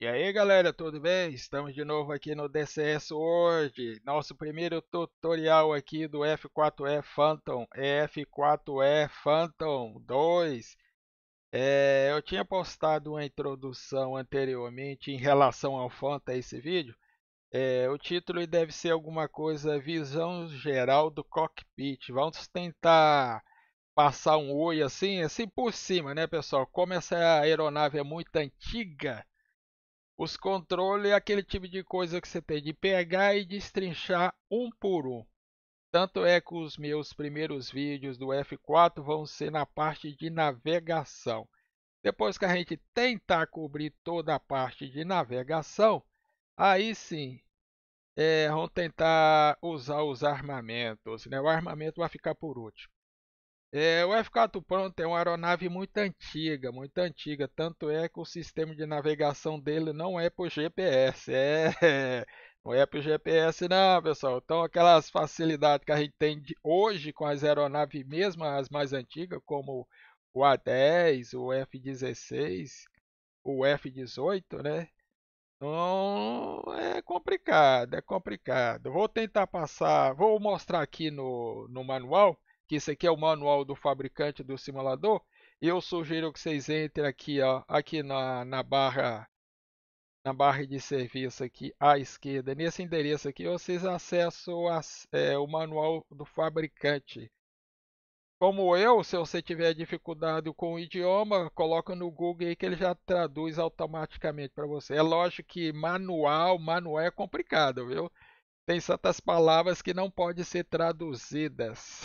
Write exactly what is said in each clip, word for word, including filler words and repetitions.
E aí galera, tudo bem? Estamos de novo aqui no D C S World. Nosso primeiro tutorial aqui do F quatro E Phantom, F quatro E Phantom dois. É, eu tinha postado uma introdução anteriormente em relação ao Phantom, esse vídeo. É, o título deve ser alguma coisa, visão geral do cockpit. Vamos tentar passar um oi assim, assim por cima, né pessoal? Como essa aeronave é muito antiga, os controles é aquele tipo de coisa que você tem de pegar e destrinchar um por um. Tanto é que os meus primeiros vídeos do F quatro vão ser na parte de navegação. Depois que a gente tentar cobrir toda a parte de navegação, aí sim, é, vão tentar usar os armamentos, né? O armamento vai ficar por último. É, o F quatro Phantom é uma aeronave muito antiga, muito antiga, tanto é que o sistema de navegação dele não é por G P S, é, não é por G P S não, pessoal. Então aquelas facilidades que a gente tem de hoje com as aeronaves mesmo, as mais antigas, como o A dez, o F dezesseis, o F dezoito, né? Então é complicado, é complicado. Vou tentar passar, vou mostrar aqui no, no manual, que isso aqui é o manual do fabricante do simulador. Eu sugiro que vocês entrem aqui, ó, aqui na, na, barra, na barra de serviço aqui à esquerda. Nesse endereço aqui, vocês acessam as, é, o manual do fabricante. Como eu, se você tiver dificuldade com o idioma, coloca no Google aí que ele já traduz automaticamente para você. É lógico que manual, manual é complicado, viu? Tem certas palavras que não podem ser traduzidas.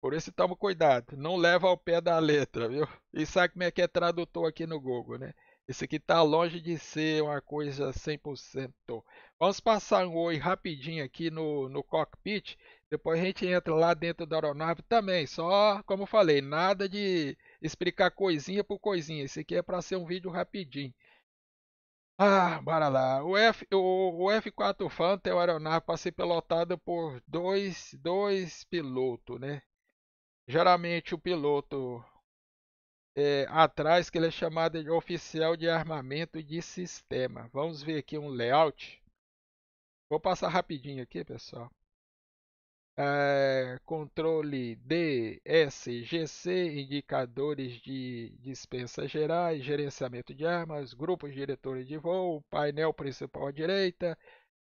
Por isso, toma cuidado, não leva ao pé da letra, viu? E sabe como é que é tradutor aqui no Google, né? Isso aqui está longe de ser uma coisa cem por cento. Vamos passar um oi rapidinho aqui no, no cockpit, depois a gente entra lá dentro da aeronave também, só, como falei, nada de explicar coisinha por coisinha. Isso aqui é para ser um vídeo rapidinho. Ah, bora lá. O, F, o, o F quatro Phantom é uma aeronave para ser pilotada por dois, dois pilotos, né? Geralmente o piloto é, atrás, que ele é chamado de oficial de armamento de sistema. Vamos ver aqui um layout. Vou passar rapidinho aqui, pessoal. É, controle D, S, G C, indicadores de dispensas gerais, gerenciamento de armas, grupos diretores de voo, painel principal à direita,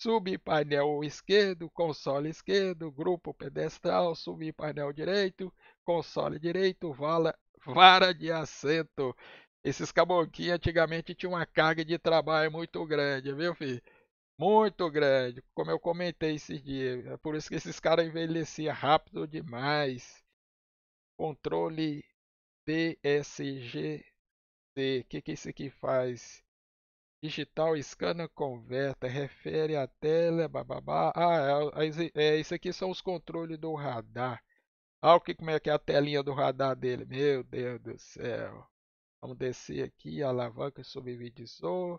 subpainel esquerdo, console esquerdo, grupo pedestral, subpainel direito, console direito, vala, vara de assento. Esses caboclinhos antigamente tinham uma carga de trabalho muito grande, viu, filho? Muito grande, como eu comentei esses dias. É por isso que esses caras envelheciam rápido demais. Controle D S G C. O que, que isso aqui faz? Digital, escana, converta, refere à tela, bababá. Ah, é, é, isso aqui são os controles do radar. Olha ah, como é que é a telinha do radar dele. Meu Deus do céu. Vamos descer aqui, alavanca, subdivisor.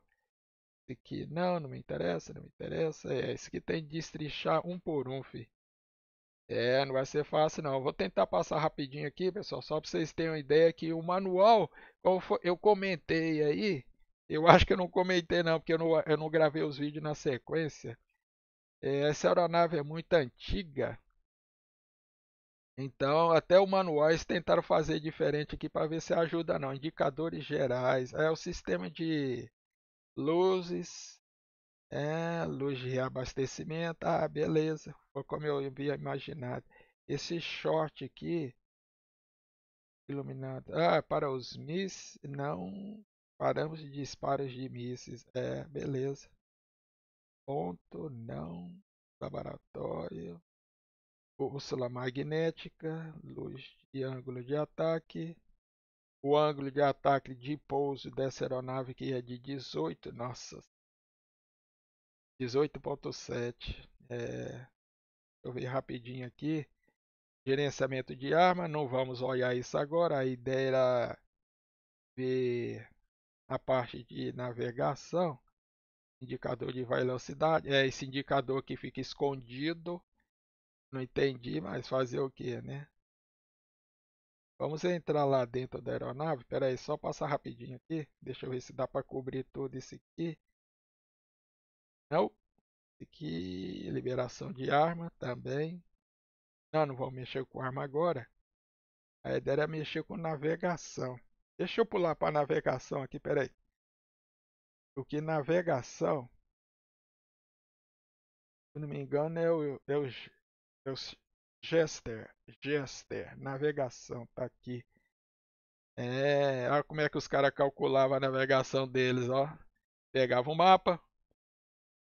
Esse aqui não, não me interessa, não me interessa. É, esse aqui tem que destrinchar um por um, fi. É, não vai ser fácil não. Vou tentar passar rapidinho aqui, pessoal, só para vocês terem uma ideia que o manual, como eu comentei aí, eu acho que eu não comentei não, porque eu não, eu não gravei os vídeos na sequência. É, essa aeronave é muito antiga. Então, até o manual eles tentaram fazer diferente aqui para ver se ajuda não. Indicadores gerais, é o sistema de luzes, é, luz de reabastecimento, ah, beleza, foi como eu havia imaginado. Esse short aqui, iluminado, ah, para os mísseis, não, paramos de disparos de mísseis, é, beleza. Ponto, não, laboratório, bússola magnética, luz de ângulo de ataque. O ângulo de ataque de pouso dessa aeronave que é de dezoito, nossa, dezoito ponto sete. É, deixa eu ver rapidinho aqui. Gerenciamento de arma, não vamos olhar isso agora. A ideia era ver a parte de navegação. Indicador de velocidade, é esse indicador que fica escondido. Não entendi, mas fazer o que, né? Vamos entrar lá dentro da aeronave. Espera aí, só passar rapidinho aqui. Deixa eu ver se dá para cobrir tudo isso aqui. Não. Aqui, liberação de arma também. Não, não vou mexer com arma agora. A ideia era mexer com navegação. Deixa eu pular para navegação aqui, espera aí. Porque navegação, se não me engano, é o, é o, é o Gester, Gester, navegação, tá aqui. É, olha como é que os caras calculavam a navegação deles, ó. Pegava um mapa,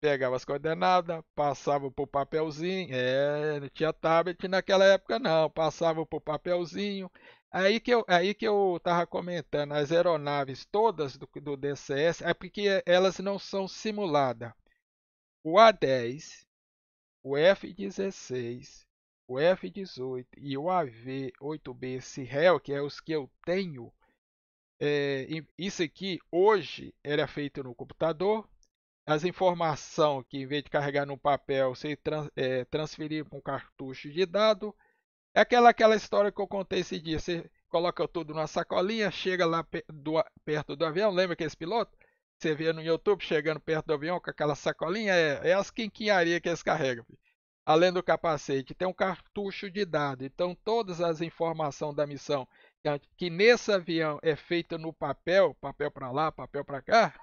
pegava as coordenadas, passava pro papelzinho, é, não tinha tablet naquela época não, passava pro papelzinho. Aí que eu, aí que eu tava comentando, as aeronaves todas do, do D C S, é porque elas não são simuladas. O A dez, o F dezesseis, o F dezoito e o A V oito B Harrier, que é os que eu tenho, é, isso aqui hoje era feito no computador. As informações que, em vez de carregar no papel, você trans, é, transferir para um cartucho de dado. É aquela, aquela história que eu contei esse dia. Você coloca tudo numa sacolinha, chega lá pe do, perto do avião. Lembra que esse piloto? Você vê no YouTube chegando perto do avião com aquela sacolinha. É, é as quinquinharias que eles carregam. Além do capacete, tem um cartucho de dado. Então, todas as informações da missão que nesse avião é feita no papel, papel para lá, papel para cá...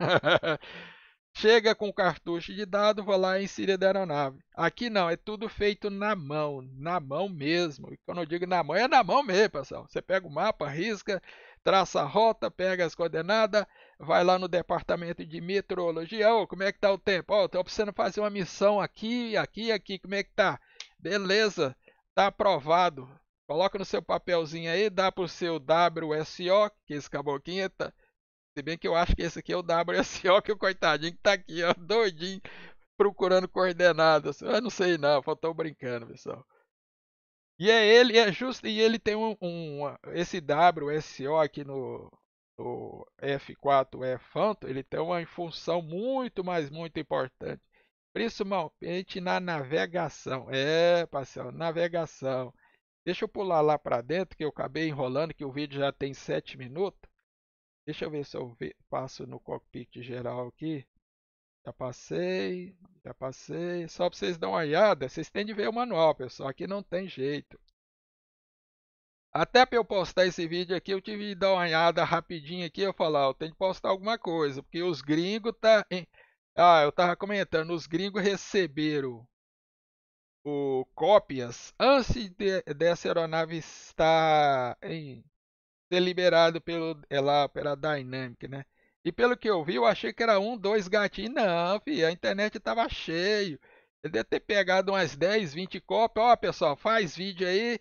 Chega com o cartucho de dado, vou lá e insiro da aeronave. Aqui não, é tudo feito na mão, na mão mesmo. E quando eu digo na mão, é na mão mesmo, pessoal. Você pega o mapa, risca, traça a rota, pega as coordenadas, vai lá no departamento de meteorologia. Oh, como é que tá o tempo? Ó, oh, tô precisando fazer uma missão aqui, aqui, aqui. Como é que tá? Beleza, tá aprovado. Coloca no seu papelzinho aí, dá pro seu W S O, que esse caboclinho tá... Se bem que eu acho que esse aqui é o W S O, que o coitadinho que tá aqui, ó, doidinho, procurando coordenadas. Eu não sei não, só tô brincando, pessoal. E é ele, é justo, e ele tem um, um esse W S O aqui no, no F quatro E Phantom, ele tem uma função muito, mas muito importante. Principalmente na navegação. É, parceiro, navegação. Deixa eu pular lá para dentro, que eu acabei enrolando, que o vídeo já tem sete minutos. Deixa eu ver se eu passo no cockpit geral aqui. Já passei, já passei. Só para vocês darem uma olhada, vocês têm de ver o manual, pessoal. Aqui não tem jeito. Até para eu postar esse vídeo aqui, eu tive de dar uma olhada rapidinho aqui. Eu falar, eu tenho de postar alguma coisa, porque os gringos tá. Em... Ah, eu tava comentando, os gringos receberam o cópias antes de, dessa aeronave estar em liberado pelo, é lá, pela Dynamic, né? E pelo que eu vi, eu achei que era um, dois gatinhos. Não, filho, a internet estava cheio. Ele deve ter pegado umas dez, vinte cópias. Ó, pessoal, faz vídeo aí.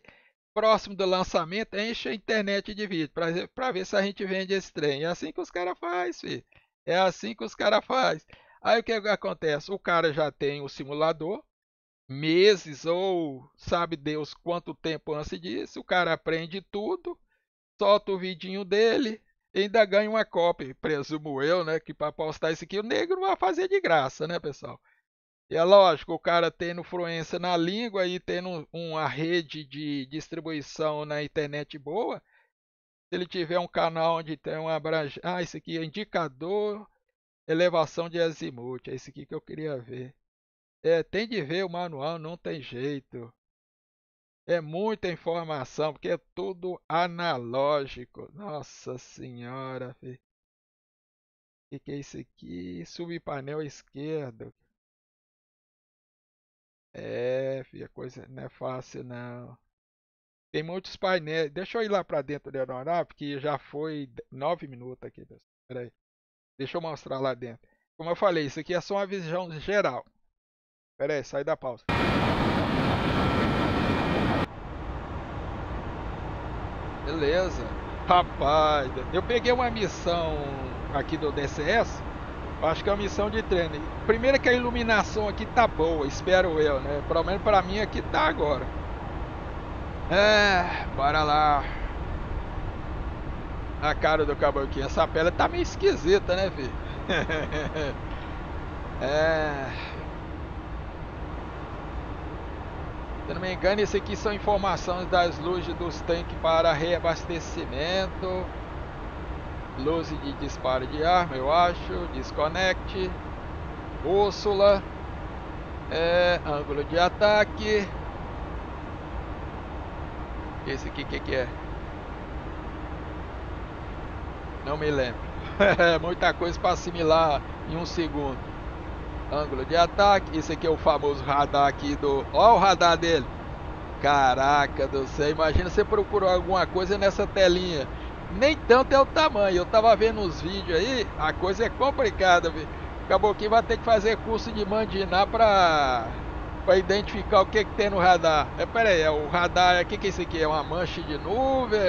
Próximo do lançamento, enche a internet de vídeo para ver se a gente vende esse trem. É assim que os caras fazem, filho. É assim que os caras fazem. Aí o que acontece? O cara já tem o simulador. Meses ou sabe Deus quanto tempo antes disso. O cara aprende tudo. Solta o vidinho dele, ainda ganha uma cópia, presumo eu, né? Que para postar isso aqui, o negro vai fazer de graça, né, pessoal? E é lógico, o cara tendo fluência na língua e tendo uma rede de distribuição na internet boa, se ele tiver um canal onde tem uma abrangência... Ah, esse aqui é indicador, elevação de azimuth, é esse aqui que eu queria ver. É, tem de ver o manual, não tem jeito. É muita informação, porque é tudo analógico. Nossa senhora, filho. O que é isso aqui? Subpainel esquerdo. É, filho, a coisa não é fácil, não. Tem muitos painéis. Deixa eu ir lá para dentro da aeronave, porque já foi nove minutos aqui. Espera aí. Deixa eu mostrar lá dentro. Como eu falei, isso aqui é só uma visão geral. Espera aí, sai da pausa. Beleza, rapaz, eu peguei uma missão aqui do D C S, acho que é uma missão de treino. Primeiro que a iluminação aqui tá boa, espero eu, né? Pelo menos pra mim aqui tá agora. É, bora lá. A cara do caboclinho, essa pele tá meio esquisita, né, filho? É... Se não me engano, isso aqui são informações das luzes dos tanques para reabastecimento. Luz de disparo de arma, eu acho. Disconnect. Bússola. É, ângulo de ataque. Esse aqui, o que, que é? Não me lembro. Muita coisa para assimilar em um segundo. Ângulo de ataque. Isso aqui é o famoso radar aqui do... Olha o radar dele. Caraca do céu. Imagina você procurar alguma coisa nessa telinha. Nem tanto é o tamanho. Eu tava vendo uns vídeos aí. A coisa é complicada, viu? Acabou que vai ter que fazer curso de mandinar para para identificar o que que tem no radar. É, pera aí, é o radar, é, que que é isso aqui? É uma mancha de nuvem?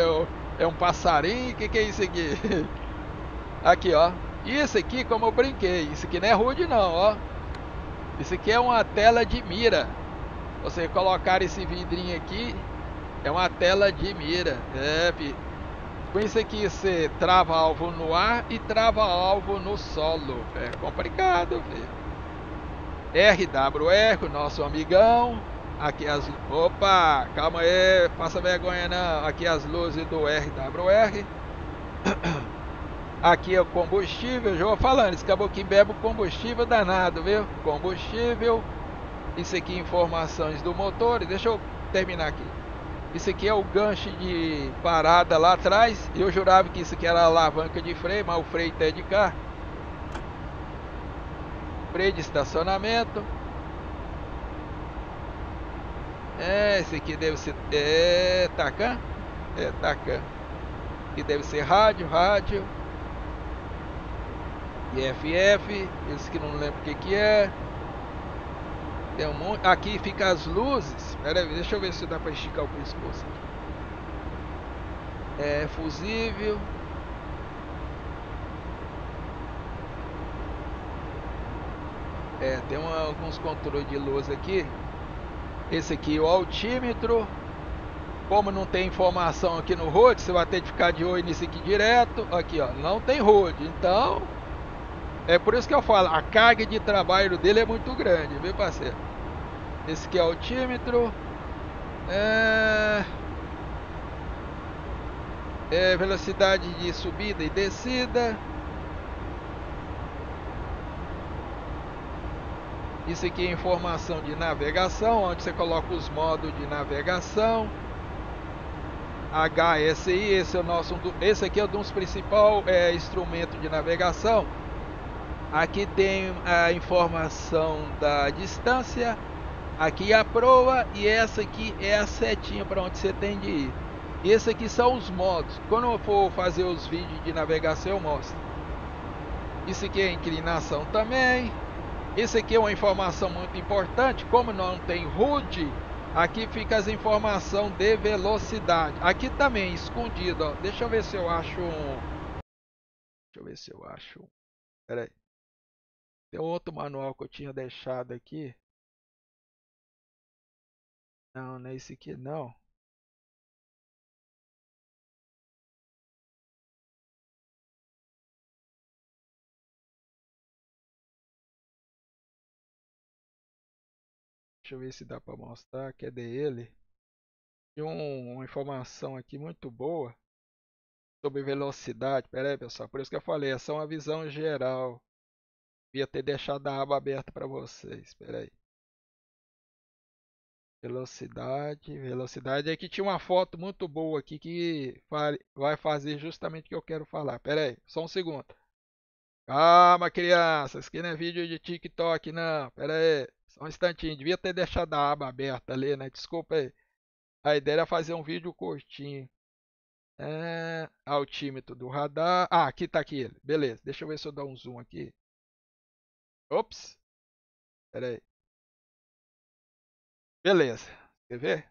É, é um passarinho? Que que é isso aqui? Aqui, ó. Isso aqui, como eu brinquei, isso aqui não é H U D não, ó. Isso aqui é uma tela de mira. Você colocar esse vidrinho aqui, é uma tela de mira. É, com isso aqui você trava alvo no ar e trava alvo no solo. É complicado, filho. R W R, o nosso amigão. Aqui as... Opa, calma aí, passa vergonha não. Aqui as luzes do R W R. Aqui é o combustível, já vou falando. Esse caboclo bebe o combustível danado, viu? Combustível. Isso aqui informações do motor. Deixa eu terminar aqui. Isso aqui é o gancho de parada lá atrás. Eu jurava que isso aqui era alavanca de freio, mas o freio tá de cá. Freio de estacionamento. É, esse aqui deve ser... É... TACAN? É, TACAN. Aqui deve ser rádio, rádio. I F F. Esse aqui não lembro o que que é. Tem um monte... Aqui fica as luzes. Pera aí, deixa eu ver se dá pra esticar o pescoço aqui. É, fusível. É, tem uma, alguns controles de luz aqui. Esse aqui, o altímetro. Como não tem informação aqui no H U D, você vai ter que ficar de olho nisso aqui direto. Aqui, ó, não tem H U D. Então, é por isso que eu falo, a carga de trabalho dele é muito grande, viu, parceiro? Esse aqui é o altímetro. É... é velocidade de subida e descida. Isso aqui é informação de navegação, onde você coloca os modos de navegação. H S I, esse é o nosso, esse aqui é um dos principais é, instrumentos de navegação. Aqui tem a informação da distância. Aqui a proa e essa aqui é a setinha para onde você tem de ir. Esse aqui são os modos. Quando eu for fazer os vídeos de navegação eu mostro. Isso aqui é inclinação também. Esse aqui é uma informação muito importante, como não tem H U D, aqui fica as informações de velocidade. Aqui também, escondido, ó. Deixa eu ver se eu acho um... Deixa eu ver se eu acho um... Pera aí. Tem outro manual que eu tinha deixado aqui. Não, não é esse aqui não. Deixa eu ver se dá para mostrar. Cadê ele? Tem um, uma informação aqui muito boa sobre velocidade. Pera aí, pessoal. Por isso que eu falei, essa é uma visão geral. Devia ter deixado a aba aberta para vocês. Pera aí. Velocidade. Velocidade. É que tinha uma foto muito boa aqui que vai fazer justamente o que eu quero falar. Pera aí. Só um segundo. Calma, crianças. Que não é vídeo de TikTok, não. Pera aí. Só um instantinho, devia ter deixado a aba aberta ali, né? Desculpa aí. A ideia era fazer um vídeo curtinho. É... Altímetro do radar. Ah, aqui tá aqui ele. Beleza, deixa eu ver se eu dou um zoom aqui. Ops. Pera aí. Beleza. Quer ver?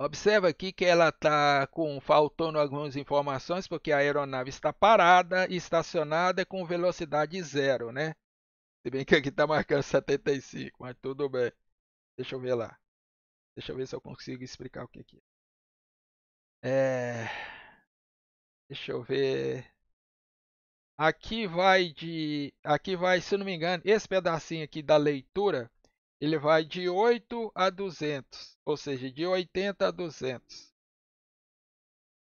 Observa aqui que ela está com, faltando algumas informações, porque a aeronave está parada e estacionada com velocidade zero, né? Se bem que aqui está marcando setenta e cinco, mas tudo bem. Deixa eu ver lá. Deixa eu ver se eu consigo explicar o que aqui é. Deixa eu ver. Aqui vai de, aqui vai, se eu não me engano, esse pedacinho aqui da leitura, ele vai de oito a duzentos, ou seja, de oitenta a duzentos.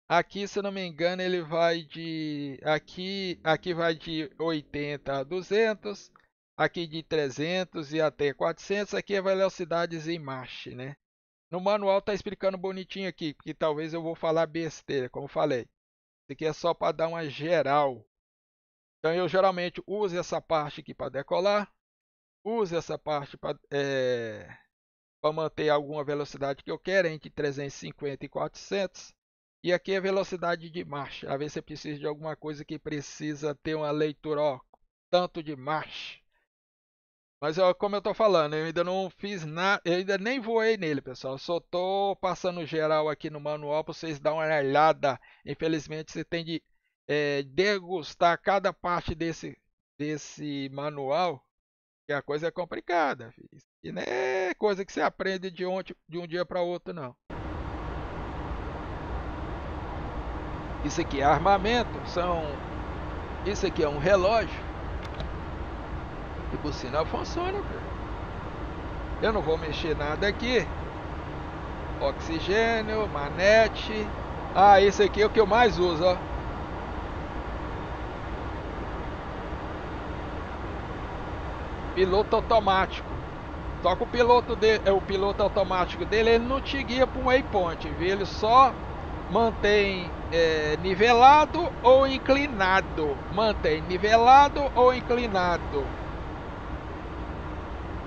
Aqui, se eu não me engano, ele vai de, aqui, aqui vai de oitenta a duzentos, aqui de trezentos e até quatrocentos, aqui é velocidades em marcha, né? No manual tá explicando bonitinho aqui, porque talvez eu vou falar besteira, como falei. Isso aqui é só para dar uma geral. Então, eu geralmente uso essa parte aqui para decolar, uso essa parte para é, manter alguma velocidade que eu quero, entre trezentos e cinquenta e quatrocentos. E aqui é velocidade de marcha. Às vezes você precisa de alguma coisa que precisa ter uma leitura, ó, tanto de marcha. Mas ó, como eu estou falando, eu ainda não fiz nada, eu ainda nem voei nele, pessoal. Eu só estou passando geral aqui no manual para vocês darem uma olhada. Infelizmente, você tem de... É, degustar cada parte desse, desse manual, que a coisa é complicada, filho. E não é coisa que você aprende de, ontem, de um dia para o outro, não. Isso aqui é armamento, são... Isso aqui é um relógio, e por sinal funciona, filho. Eu não vou mexer nada aqui. Oxigênio, manete. Ah, esse aqui é o que eu mais uso, ó. Piloto automático. Só que o piloto, de, o piloto automático dele, ele não te guia para um waypoint, viu? Ele só mantém é, nivelado ou inclinado. Mantém nivelado ou inclinado.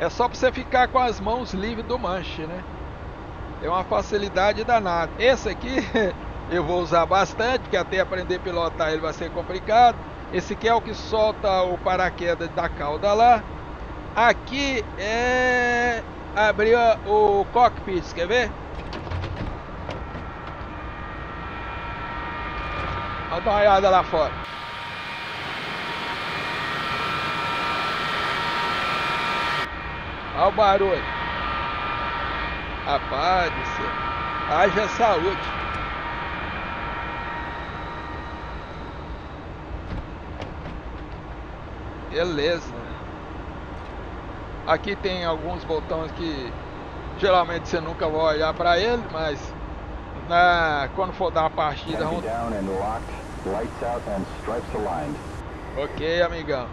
É só para você ficar com as mãos livres do manche, né? É uma facilidade danada. Esse aqui eu vou usar bastante, porque até aprender a pilotar ele vai ser complicado. Esse aqui é o que solta o paraquedas da cauda lá. Aqui é abrir o cockpit, quer ver? Olha, uma olhada lá fora. Olha o barulho. Rapaz, haja saúde. Beleza. Aqui tem alguns botões que geralmente você nunca vai olhar para ele, mas na, quando for dar uma partida... Vamos... Ok, amigão.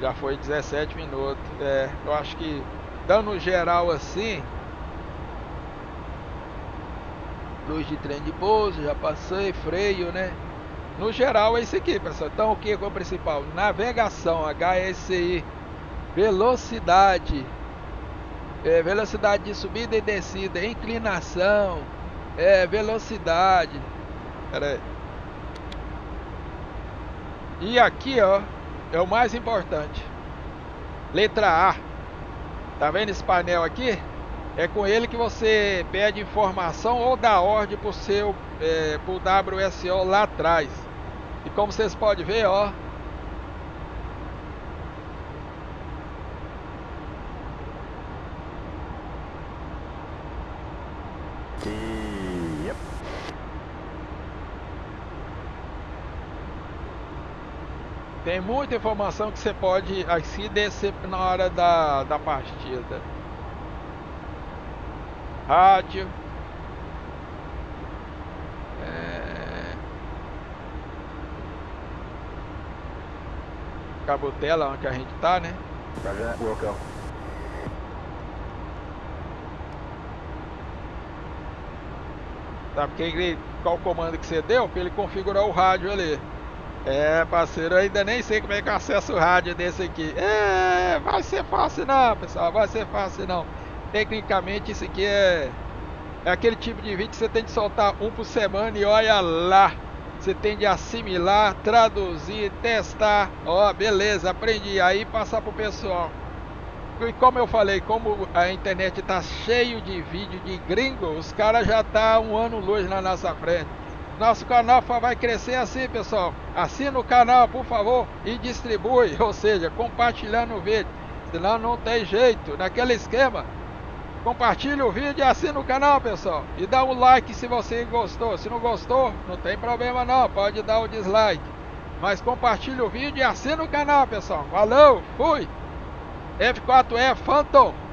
Já foi dezessete minutos. É, eu acho que dando geral assim... Luz de trem de pouso, já passei, freio, né? No geral é isso aqui, pessoal. Então o que é o principal? Navegação, H S I. Velocidade, é, velocidade de subida e descida, inclinação, é, velocidade. Pera aí. E aqui, ó, é o mais importante. Letra A. Tá vendo esse painel aqui? É com ele que você pede informação ou dá ordem pro seu é, pro W S O lá atrás. E como vocês podem ver, ó. Tem muita informação que você pode aqui descer na hora da, da partida. Rádio. É... Cabotela, onde a gente tá, né? Tá, porque ele, qual o comando que você deu? Pra ele configurar o rádio ali. É, parceiro, eu ainda nem sei como é que eu acesso o rádio desse aqui. É, vai ser fácil não, pessoal, vai ser fácil não. Tecnicamente, isso aqui é, é aquele tipo de vídeo que você tem de soltar um por semana e olha lá. Você tem de assimilar, traduzir, testar. Ó, beleza, aprendi. Aí passar pro pessoal. E como eu falei, como a internet tá cheio de vídeo de gringo, os caras já tá um ano luz na nossa frente. Nosso canal vai crescer assim, pessoal. Assina o canal, por favor, e distribui, ou seja, compartilhando o vídeo. Senão não tem jeito. Naquele esquema, compartilha o vídeo e assina o canal, pessoal. E dá um like se você gostou. Se não gostou, não tem problema não, pode dar o dislike. mas compartilha o vídeo e assina o canal, pessoal. Valeu, fui! F quatro E Phantom